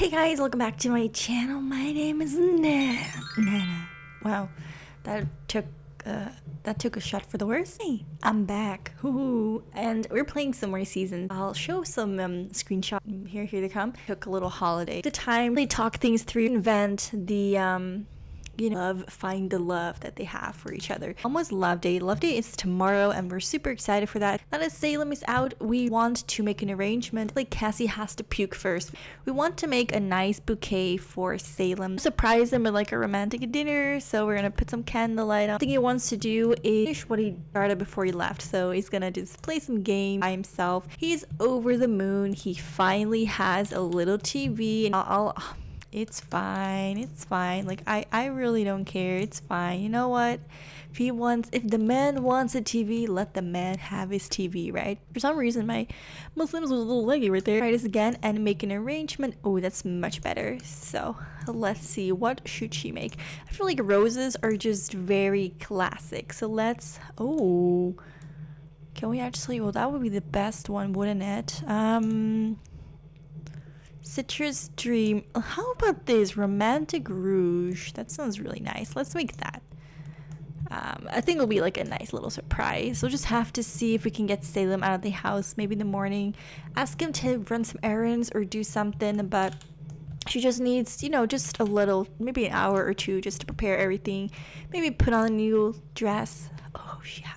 Hey guys, welcome back to my channel. My name is Nenna. Wow, that took a shot for the worst. Hey, I'm back. Ooh. And we're playing some more seasons. I'll show some screenshots. Here they come. Took a little holiday. The time they talk things through, invent the find the love that they have for each other. Almost love day. Love day is tomorrow and we're super excited for that. Now that Salem is out, we want to make an arrangement. Like Cassie has to puke first. We want to make a nice bouquet for Salem. Surprise him with like a romantic dinner. So we're gonna put some candlelight on. The thing he wants to do is finish what he started before he left. So he's gonna just play some game by himself. He's over the moon. He finally has a little TV and it's fine, it's fine. Like I really don't care, it's fine. You know what? If the man wants a TV, let the man have his TV, right? For some reason my Muslims was a little leggy right there. Try this again and make an arrangement. Oh, that's much better. So let's see, what should she make? I feel like roses are just very classic. So let's, oh, can we actually, well that would be the best one, wouldn't it? Citrus dream. How about this romantic rouge? That sounds really nice. Let's make that. I think it'll be like a nice little surprise. We'll just have to see if we can get Salem out of the house maybe in the morning. Ask him to run some errands or do something, but she just needs, you know, just a little, maybe an hour or two just to prepare everything. Maybe put on a new dress. Oh, she has.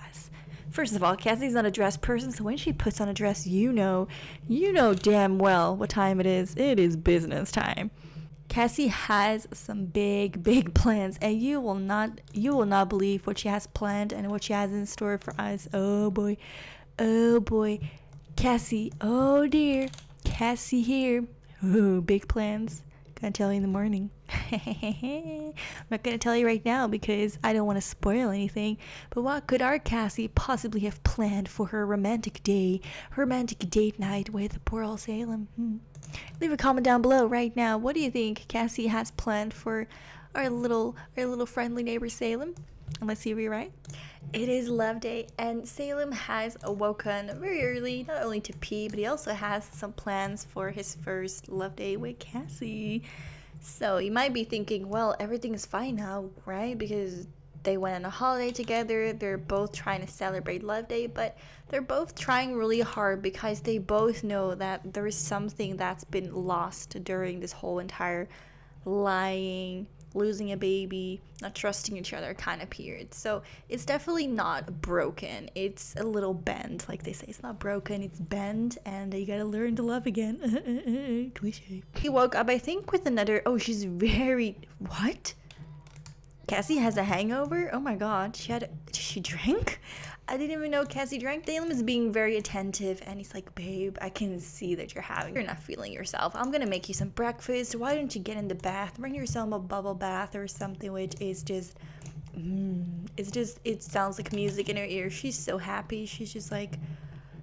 First of all, Cassie's not a dress person, so when she puts on a dress, you know damn well what time it is. It is business time. Cassie has some big plans, and you will not believe what she has planned and what she has in store for us. Oh boy, oh boy, Cassie, oh dear, Cassie here. Ooh, big plans. Gonna tell you in the morning. I'm not gonna tell you right now because I don't want to spoil anything, but what could our Cassie possibly have planned for her romantic day, romantic date night with poor old Salem? Leave a comment down below right now. What do you think Cassie has planned for our little friendly neighbor Salem? Let's see if we're right. It is love day, and Salem has awoken very early, not only to pee, but he also has some plans for his first love day with Cassie. So you might be thinking, well, everything is fine now, right? Because they went on a holiday together, they're both trying to celebrate love day, but they're both trying really hard because they both know that there is something that's been lost during this whole entire lying, losing a baby, not trusting each other kind of period. So it's definitely not broken, it's a little bent. Like they say, it's not broken, it's bent, and you gotta learn to love again. Cliche. He woke up, I think, with another, oh, she's very, what? Cassie has a hangover? Oh my god, she drank? I didn't even know Cassie drank. Salem is being very attentive and he's like, babe, I can see that you're not feeling yourself. I'm gonna make you some breakfast. Why don't you get in the bath? Bring yourself a bubble bath or something, which is just, it sounds like music in her ear. She's so happy. She's just like,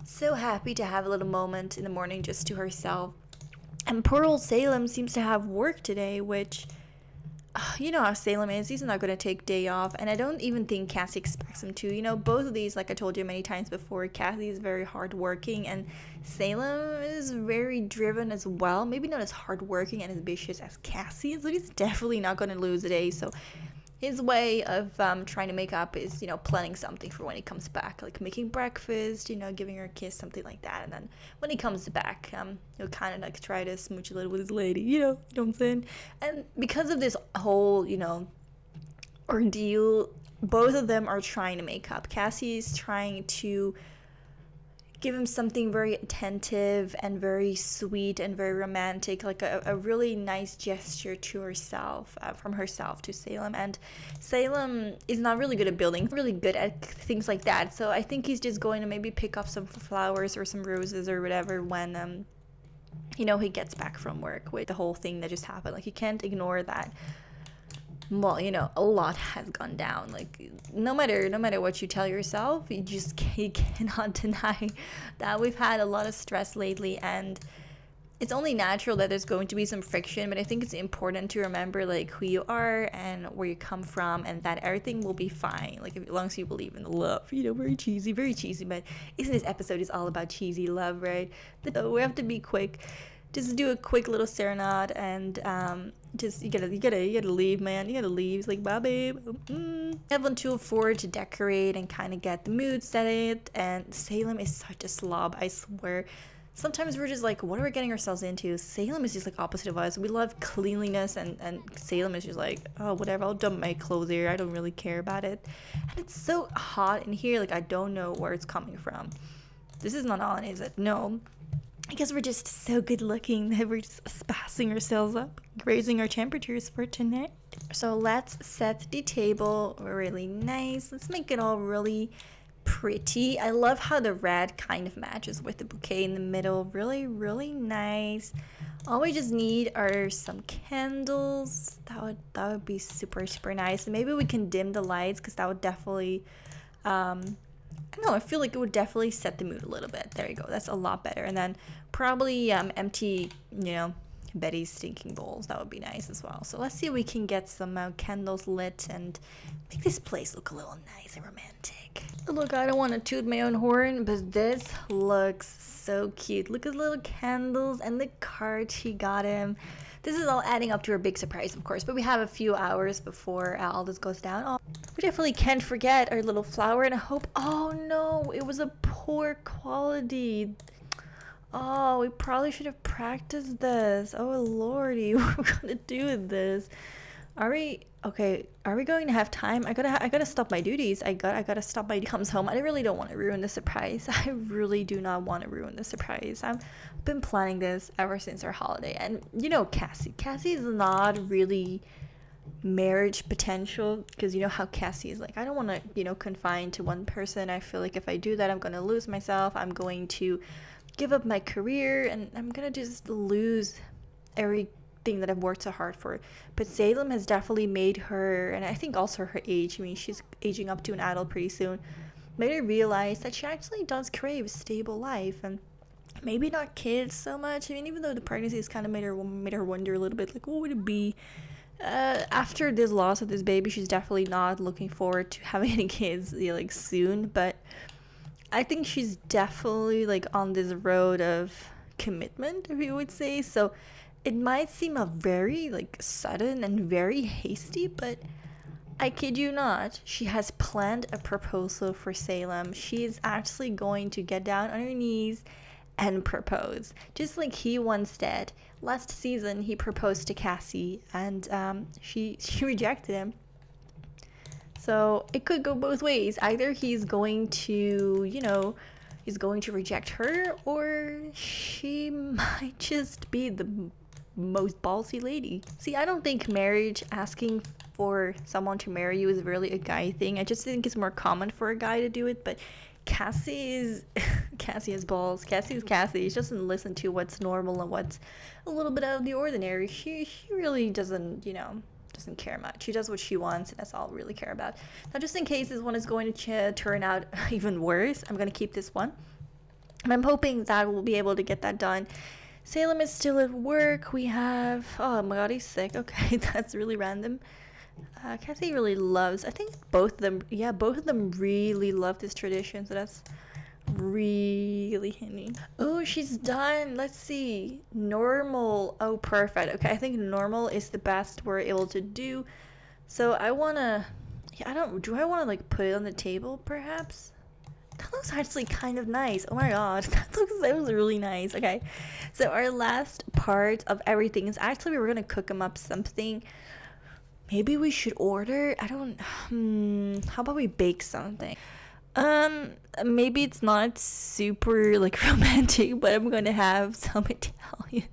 so happy to have a little moment in the morning just to herself. And poor old Salem seems to have work today, which, you know how Salem is, he's not going to take day off, and I don't even think Cassie expects him to. You know, both of these, like I told you many times before, Cassie is very hardworking, and Salem is very driven as well. Maybe not as hardworking and ambitious as Cassie, so he's definitely not going to lose a day. So his way of trying to make up is, you know, planning something for when he comes back, like making breakfast, you know, giving her a kiss, something like that. And then when he comes back, he'll kind of like try to smooch a little with his lady, you know what I'm saying? And because of this whole, you know, ordeal, both of them are trying to make up. Cassie is trying to give him something very attentive and very sweet and very romantic, like a really nice gesture to herself, from herself to Salem. And Salem is not really good at building, really good at things like that. So I think he's just going to maybe pick up some flowers or some roses or whatever when, you know, he gets back from work with the whole thing that just happened. Like, you can't ignore that. Well, you know, a lot has gone down. Like, no matter what you tell yourself, you cannot deny that we've had a lot of stress lately, and it's only natural that there's going to be some friction. But I think it's important to remember, like, who you are and where you come from, and that everything will be fine. Like, as long as you believe in the love, you know, very cheesy. But isn't this episode is all about cheesy love, right? So we have to be quick just do a quick little serenade and just you gotta leave, man. You gotta leave. It's like, bye, babe. I have until 4 to decorate and kind of get the mood set it. And Salem is such a slob, I swear. Sometimes we're just like, what are we getting ourselves into? Salem is just like opposite of us. We love cleanliness, and Salem is just like, oh, whatever, I'll dump my clothes here. I don't really care about it. And it's so hot in here. Like, I don't know where it's coming from. This is not on, is it? No. I guess we're just so good looking that we're just spassing ourselves up, raising our temperatures for tonight. So let's set the table really nice. Let's make it all really pretty. I love how the red kind of matches with the bouquet in the middle. Really, really nice. All we just need are some candles. That would be super, super nice. And maybe we can dim the lights, because that would definitely... I don't know, I feel like it would definitely set the mood a little bit. There you go, that's a lot better. And then probably empty, you know, Betty's stinking bowls. That would be nice as well. So let's see if we can get some candles lit and make this place look a little nice and romantic. Look, I don't want to toot my own horn, but this looks so cute. Look at the little candles and the card she got him. This is all adding up to a big surprise, of course, but we have a few hours before all this goes down. Oh, we definitely can't forget our little flower, and I hope... Oh no, it was a poor quality. Oh, we probably should have practiced this. Oh lordy, what are we gonna do with this? Are we... Okay, are we going to have time? I gotta stop my duties. I gotta stop my comes home. I really don't want to ruin the surprise. I really do not want to ruin the surprise. I've been planning this ever since our holiday. And you know Cassie. Cassie is not really marriage potential, because you know how Cassie is like, I don't want to, you know, confine to one person. I feel like if I do that, I'm going to lose myself. I'm going to give up my career, and I'm going to just lose everything that I've worked so hard for. But Salem has definitely made her, and I think also her age, I mean, she's aging up to an adult pretty soon, made her realize that she actually does crave a stable life, and maybe not kids so much. I mean, even though the pregnancy has kind of made her wonder a little bit, like, what would it be? After this loss of this baby, she's definitely not looking forward to having any kids, you know, like soon, but I think she's definitely like on this road of commitment, if you would say. So it might seem a very like sudden and very hasty, but I kid you not, she has planned a proposal for Salem. She is actually going to get down on her knees and propose, just like he once did. Last season, he proposed to Cassie, and she rejected him. So it could go both ways. Either he's going to, you know, he's going to reject her, or she might just be the most ballsy lady. See, I don't think marriage, asking for someone to marry you, is really a guy thing. I just think it's more common for a guy to do it. But Cassie is Cassie has balls. Cassie is Cassie. She doesn't listen to what's normal and what's a little bit out of the ordinary. She really doesn't, you know, doesn't care much. She does what she wants, and that's all I really care about. Now, just in case this one is going to turn out even worse, I'm going to keep this one, and I'm hoping that we'll be able to get that done. Salem is still at work. We have... Oh my god, he's sick. Okay, that's really random. Cassie really loves... I think both of them... Yeah, both of them really love this tradition, so that's really handy. Oh, she's done. Let's see. Normal. Oh, perfect. Okay, I think normal is the best we're able to do. So I want to... Yeah, I don't... Do I want to, like, put it on the table, perhaps? That looks actually kind of nice. Oh my god, that was really nice. Okay, so our last part of everything is actually, we were gonna cook them up something. Maybe we should order, I don't... how about we bake something? Maybe it's not super like romantic, but I'm gonna have some Italian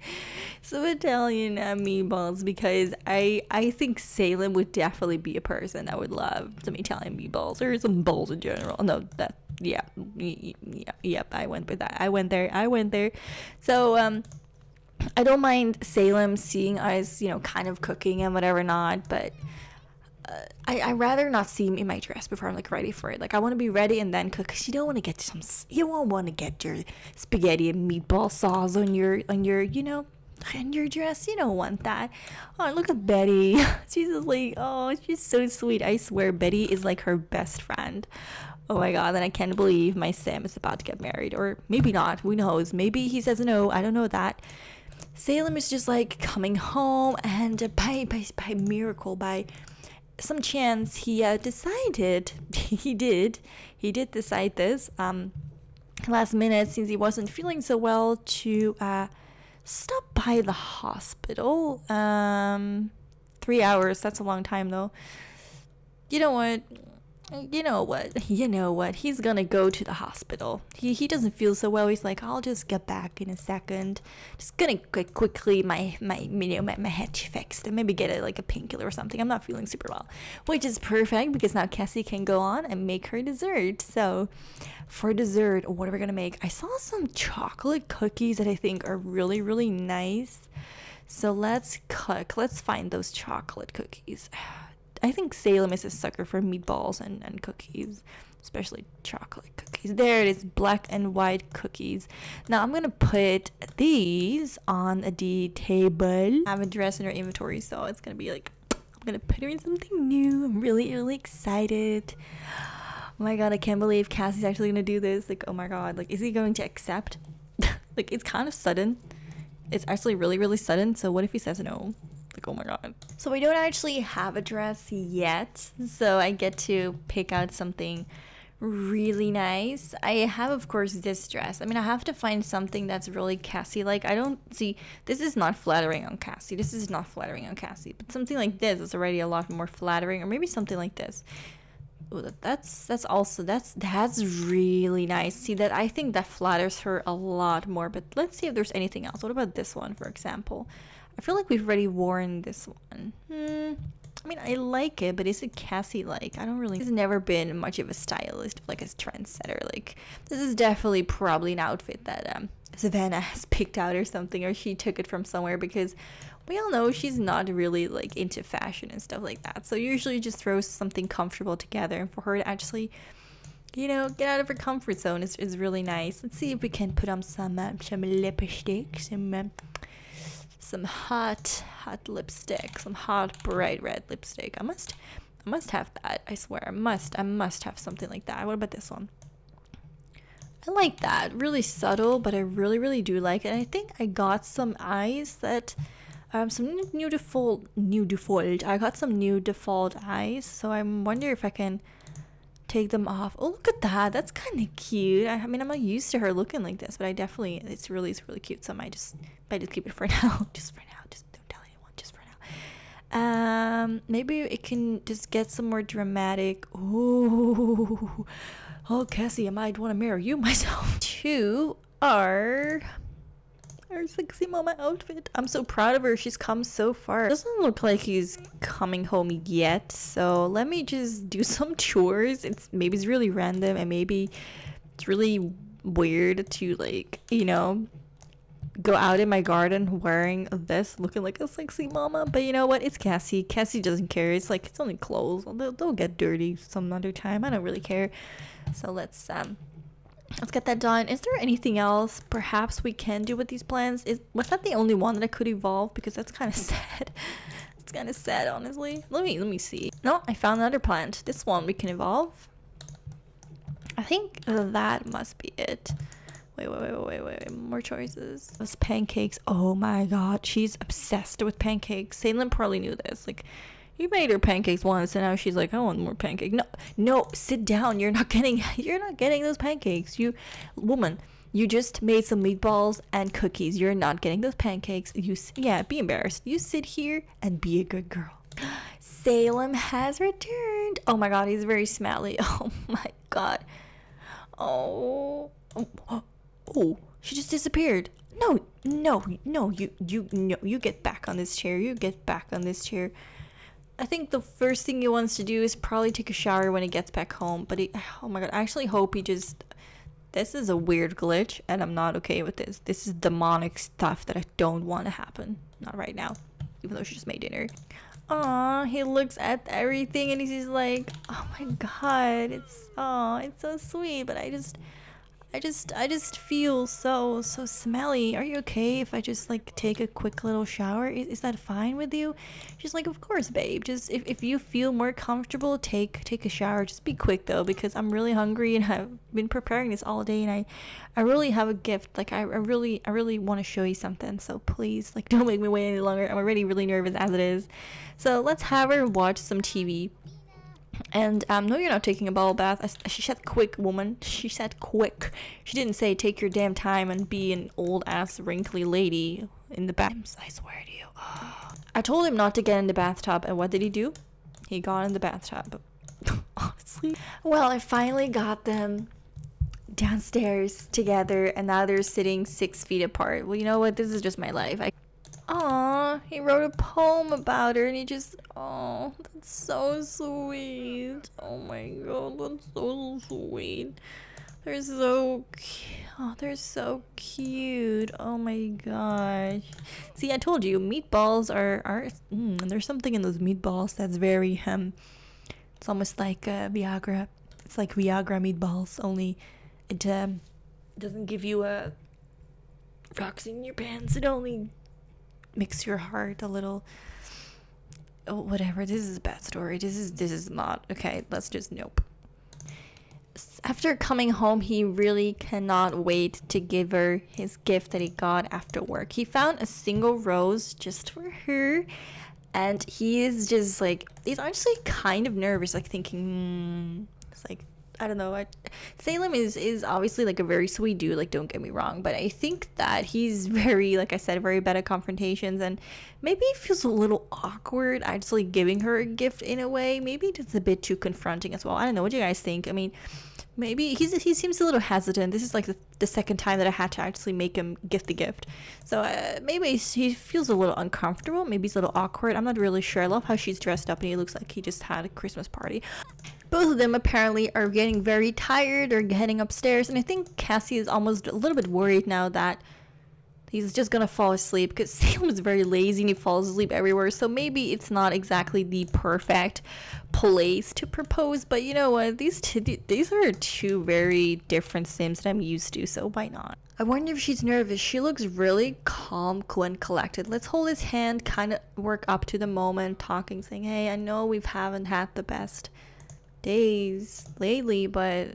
meatballs, because I think Salem would definitely be a person that would love some Italian meatballs, or some bowls in general. No, that... yeah, yep, I went with that. I went there. So I don't mind Salem seeing us, you know, kind of cooking and whatever not, but I rather not see him in my dress before I'm like ready for it. Like, I want to be ready and then cook, because you don't want to get some... you don't want to get your spaghetti and meatball sauce on your, you know, and your dress. You don't want that. Oh, look at Betty. She's just like, oh, she's so sweet. I swear Betty is like her best friend. Oh my god, and I can't believe my Sam is about to get married. Or maybe not, who knows, maybe he says no, I don't know that. Salem is just like coming home, and by miracle, by some chance, he decided, he did decide this last minute, since he wasn't feeling so well, to stop by the hospital. 3 hours, that's a long time though. You know what, he's gonna go to the hospital. He doesn't feel so well. He's like, I'll just get back in a second, just gonna quickly my head fixed, and maybe get like a painkiller or something. I'm not feeling super well, which is perfect because now Cassie can go on and make her dessert. So for dessert, what are we gonna make? I saw some chocolate cookies that I think are really nice, so let's find those chocolate cookies. I think Salem is a sucker for meatballs and cookies, especially chocolate cookies. There it is, black and white cookies. Now I'm gonna put these on the table. I have a dress in her inventory, so it's gonna be like, I'm gonna put her in something new. I'm really excited. Oh my god, I can't believe Cassie's actually gonna do this. Like, oh my god, like, is he going to accept? Like, it's kind of sudden. It's actually really sudden. So what if he says no? Like, oh my god. So we don't actually have a dress yet, so I get to pick out something really nice. I have, of course, this dress. I mean, I have to find something that's really Cassie like. I don't see, this is not flattering on Cassie. This is not flattering on Cassie, but something like this is already a lot more flattering. Or maybe something like this. Ooh, that's really nice. See, that, I think that flatters her a lot more. But let's see if there's anything else. What about this one, for example? I feel like we've already worn this one. I mean, I like it, but is it Cassie-like? I don't really... She's never been much of a stylist, like a trendsetter. Like, this is definitely probably an outfit that Savannah has picked out or something, or she took it from somewhere, because we all know she's not really, like, into fashion and stuff like that. So usually just throws something comfortable together, and for her to actually, you know, get out of her comfort zone is really nice. Let's see if we can put on some lipstick, some hot lipstick, some hot bright red lipstick. I must have that. I swear, I must have something like that. What about this one? I like that. Really subtle, but I really do like it. And I think I got some eyes that some new default. I got some new default eyes, so I wonder if I can take them off. Oh, look at that. That's kind of cute. I mean, I'm not used to her looking like this, but I definitely, it's really cute. So I might just keep it for now. Just for now. Just don't tell anyone. Just for now. Maybe it can just get some more dramatic. Ooh. Oh, Cassie, I might want to mirror you myself. To our sexy mama outfit. I'm so proud of her. She's come so far. It doesn't look like he's coming home yet, so let me just do some chores. Maybe it's really random, and maybe it's really weird to, like, you know, go out in my garden wearing this, looking like a sexy mama. But you know what, it's Cassie. Cassie doesn't care. It's like, it's only clothes. They'll get dirty some other time. I don't really care. So let's get that done. Is there anything else perhaps we can do with these plans? Was that the only one that I could evolve? Because that's kind of sad. It's kind of sad, honestly. Let me see. No, I found another plant. This one we can evolve. I think that must be it. Wait. More choices. Those pancakes. Oh my god, she's obsessed with pancakes. Salem probably knew this. Like, you made her pancakes once, and now she's like, I want more pancakes. No, sit down. You're not getting those pancakes. You woman, you just made some meatballs and cookies. You're not getting those pancakes. Yeah, be embarrassed. You sit here and be a good girl. Salem has returned. Oh my god, he's very smelly. Oh my god. Oh, she just disappeared. No, you get back on this chair. You get back on this chair. I think the first thing he wants to do is probably take a shower when he gets back home. But oh my god, I actually hope he just... This is a weird glitch, and I'm not okay with this. This is demonic stuff that I don't want to happen. Not right now, even though she just made dinner. Aw, he looks at everything and he's just like, oh my god, it's so sweet. But I just... I just feel so smelly. Are you okay if I just like take a quick little shower? Is that fine with you? She's like, of course, babe. Just if you feel more comfortable, take a shower. Just be quick though, because I'm really hungry and I've been preparing this all day, and I really have a gift. Like I really want to show you something. So please, like, don't make me wait any longer. I'm already really nervous as it is. So let's have her watch some TV. And no, you're not taking a bubble bath. She said quick, woman. She said quick. She didn't say take your damn time and be an old ass wrinkly lady in the bath. I swear to you. I told him not to get in the bathtub, and what did he do? He got in the bathtub. Honestly. Well, I finally got them downstairs together, and now they're sitting 6 feet apart. Well, you know what? This is just my life. Aww, he wrote a poem about her, and he just, oh, that's so sweet. Oh my god, that's so sweet. They're so cute. Oh, they're so cute. Oh my gosh. See, I told you, meatballs are and there's something in those meatballs that's very, it's almost like Viagra. It's like Viagra meatballs, only it doesn't give you a rocks in your pants. It only makes your heart a little, oh, whatever. This is a bad story. This is not okay. Let's just nope. After coming home, he really cannot wait to give her his gift that he got after work. He found a single rose just for her, and he is just like, he's actually kind of nervous, like thinking, it's like, I don't know. Salem is obviously like a very sweet dude, like, don't get me wrong, but I think that he's very, like I said, very bad at confrontations, and maybe he feels a little awkward actually giving her a gift in a way. Maybe it's a bit too confronting as well. I don't know. What do you guys think? I mean, maybe he seems a little hesitant. This is like the second time that I had to actually make him gift the gift. So maybe he feels a little uncomfortable. Maybe he's a little awkward. I'm not really sure. I love how she's dressed up, and he looks like he just had a Christmas party. Both of them apparently are getting very tired or heading upstairs, and I think Cassie is almost a little bit worried now that he's just gonna fall asleep, because Salem is very lazy and he falls asleep everywhere. So maybe it's not exactly the perfect place to propose, but you know what, these are two very different Sims that I'm used to, so why not? I wonder if she's nervous. She looks really calm, cool, and collected. Let's hold his hand, kind of work up to the moment, talking, saying, hey, I know we haven't had the best days lately, but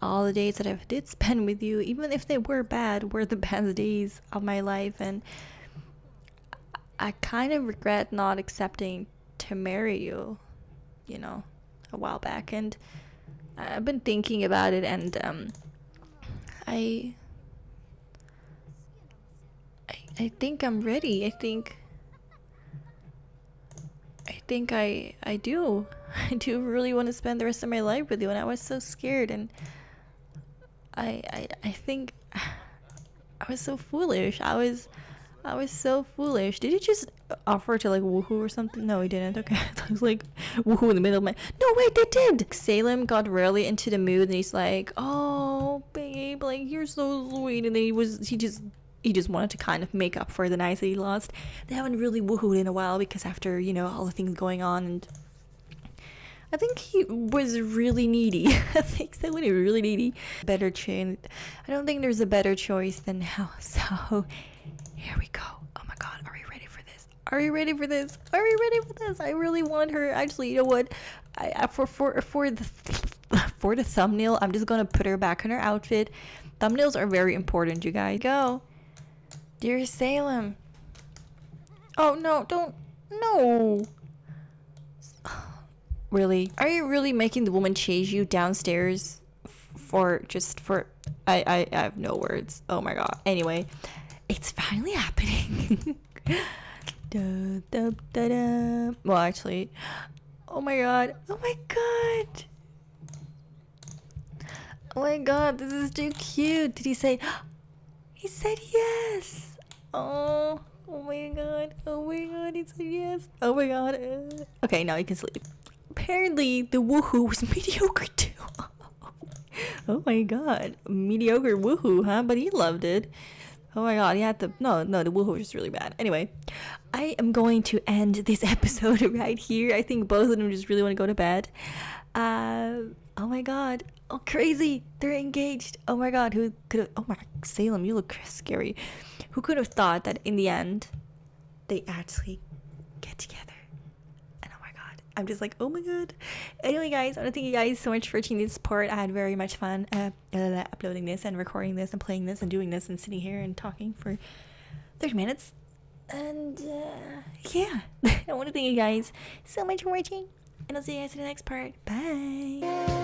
all the days that I did spend with you, even if they were bad, were the best days of my life, and I kind of regret not accepting to marry you, you know, a while back, and I've been thinking about it, and I think I'm ready. I do really want to spend the rest of my life with you, and I was so scared, and I think I was so foolish. I was so foolish. Did he just offer to like woohoo or something? No, he didn't. Okay, I was like woohoo in the middle of my. No, wait, they did. Salem got really into the mood, and he's like, "Oh, babe, like you're so sweet," and then he just wanted to kind of make up for the nights that he lost. They haven't really woohooed in a while, because after, you know, all the things going on, and I think he was really needy. I think so, when he was really needy. Better choice. I don't think there's a better choice than now. So here we go. Oh my god, are we ready for this? Are we ready for this? Are we ready for this? I really want her. Actually, you know what? For the thumbnail, I'm just gonna put her back in her outfit. Thumbnails are very important, you guys. Go, dear Salem. Oh no, don't, no. Really? Are you really making the woman chase you downstairs for I have no words. Oh my god. Anyway, it's finally happening. Da, da, da, da. Well, actually, oh my god. Oh my god. Oh my god, this is too cute. Did he say? He said yes. Oh. Oh my god. Oh my god. He said yes. Oh my god. Okay, now you can sleep. Apparently, the woohoo was mediocre too. Oh my god. Mediocre woohoo, huh? But he loved it. Oh my god, he had to. No, the woohoo was just really bad. Anyway, I am going to end this episode right here. I think both of them just really want to go to bed. Oh my god. Oh, crazy. They're engaged. Oh my god. Who could have... Oh my... Salem, you look scary. Who could have thought that in the end, they actually get together? And oh my god. I'm just like, oh my god. Anyway, guys, I want to thank you guys so much for watching this part. I had very much fun uploading this and recording this and playing this and doing this and sitting here and talking for 30 minutes. And yeah. I want to thank you guys so much for watching. And I'll see you guys in the next part. Bye.